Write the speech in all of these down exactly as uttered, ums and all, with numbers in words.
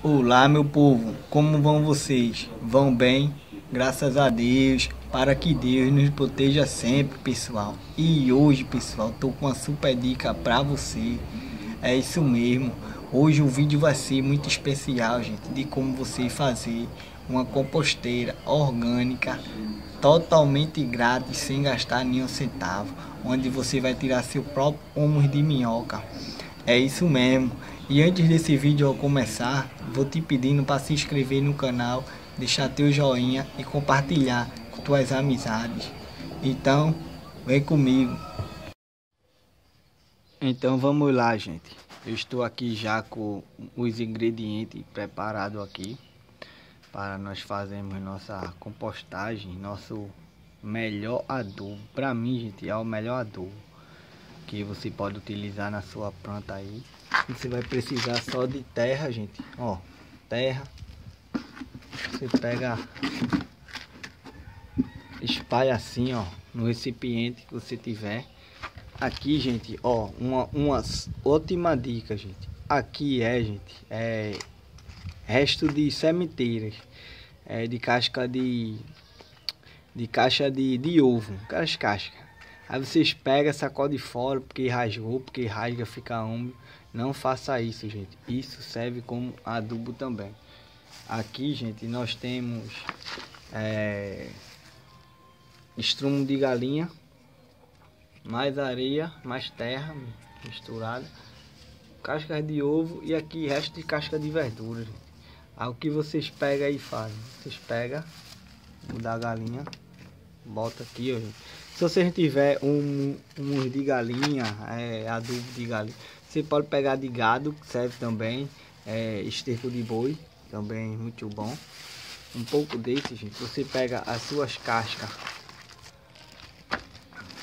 Olá meu povo, como vão vocês? Vão bem? Graças a Deus, para que Deus nos proteja sempre, pessoal. E hoje, pessoal, tô com uma super dica para você. É isso mesmo, hoje o vídeo vai ser muito especial, gente, de como você fazer uma composteira orgânica totalmente grátis, sem gastar nenhum centavo, onde você vai tirar seu próprio humus de minhoca. É isso mesmo. E antes desse vídeo eu começar, vou te pedindo para se inscrever no canal, deixar teu joinha e compartilhar com tuas amizades. Então, vem comigo. Então vamos lá, gente. Eu estou aqui já com os ingredientes preparados aqui para nós fazermos nossa compostagem, nosso melhor adubo. Para mim, gente, é o melhor adubo que você pode utilizar na sua planta aí. Você vai precisar só de terra, gente. Ó, terra. Você pega, espalha assim, ó, no recipiente que você tiver. Aqui, gente, ó, uma, uma ótima dica, gente. Aqui é, gente, é resto de sementeiras, é, de casca de de caixa de, de ovo, aquelas cascas. Aí vocês pegam, sacode fora, porque rasgou, porque rasga, fica úmido. Não faça isso, gente. Isso serve como adubo também. Aqui, gente, nós temos é, estrumo de galinha, mais areia, mais terra misturada, casca de ovo e aqui resto de casca de verdura, gente. Aí o que vocês pegam e fazem? Vocês pegam o da galinha, bota aqui, ó, gente. Se você tiver um, um de galinha, é, adubo de galinha, você pode pegar de gado, que serve também, é, esterco de boi, também muito bom. Um pouco desse, gente, você pega as suas cascas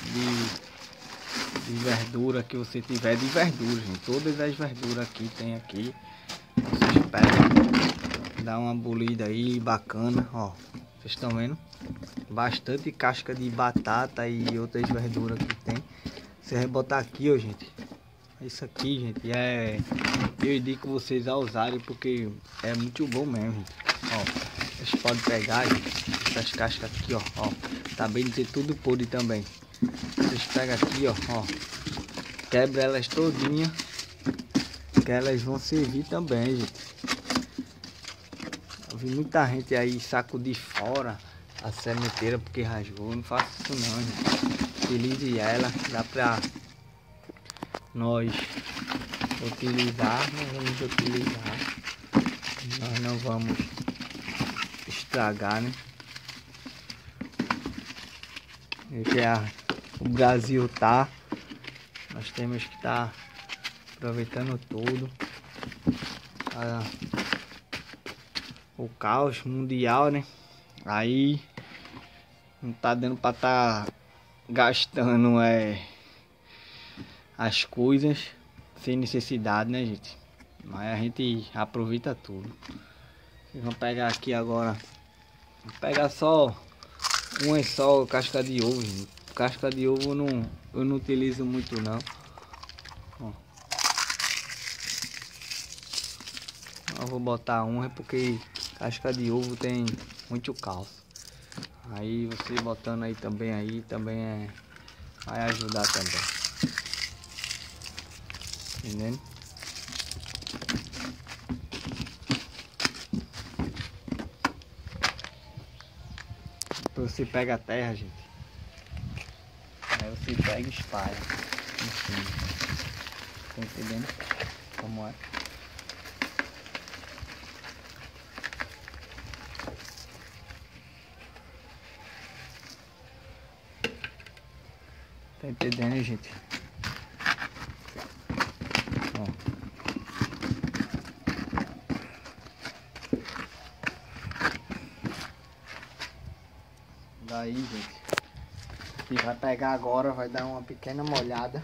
de, de verdura que você tiver, de verdura, gente. Todas as verduras aqui tem aqui. Vocês pegam, dá uma bolida aí bacana, ó. Vocês estão vendo? Bastante casca de batata e outras verduras que tem. Você vai botar aqui, ó, gente. Isso aqui, gente, é... eu indico vocês a usarem porque é muito bom mesmo, gente. Ó, vocês podem pegar, gente, essas cascas aqui, ó, ó. Tá bem dizer tudo podre também. Vocês pegam aqui, ó, ó. Quebra elas todinha, que elas vão servir também, gente. Eu vi muita gente aí sacudir fora a sementeira porque rasgou. Não faça isso não, gente. Utilize ela, dá pra nós utilizar, nós vamos utilizar. Nós não vamos estragar, né? Que a, o Brasil tá, nós temos que estar tá aproveitando tudo. A, o caos mundial, né? Aí não tá dando para tá gastando é, as coisas sem necessidade, né, gente? Mas a gente aproveita tudo. Vocês vão pegar aqui agora, vou pegar só um é só casca de ovo, gente. Casca de ovo eu não, eu não utilizo muito não. Ó. Eu vou botar um é porque casca de ovo tem muito cálcio. Aí você botando aí também aí também é, vai ajudar também. Entendendo? Você pega a terra, gente. Aí você pega e espalha. Tá entendendo como é? Tá entendendo, gente? Ó. Daí, gente, e vai pegar agora, vai dar uma pequena molhada.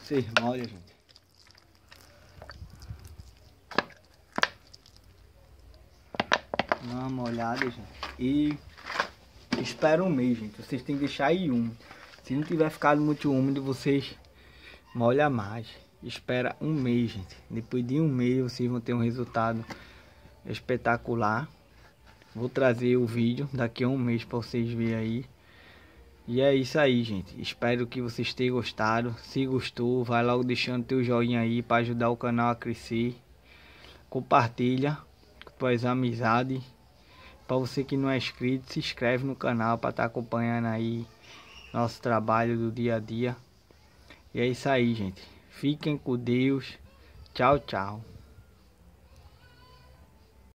Vocês molham, gente. Dá uma molhada, gente. E espera um mês, gente. Vocês têm que deixar aí úmido. Se não tiver ficado muito úmido, vocês molham mais. espera um mês, gente. Depois de um mês vocês vão ter um resultado espetacular. Vou trazer o vídeo daqui a um mês para vocês verem aí. E é isso aí, gente. Espero que vocês tenham gostado. Se gostou, vai logo deixando teu joinha aí para ajudar o canal a crescer. Compartilha com tuas amizades. Para você que não é inscrito, se inscreve no canal para estar acompanhando aí nosso trabalho do dia a dia. E é isso aí, gente. Fiquem com Deus. Tchau, tchau.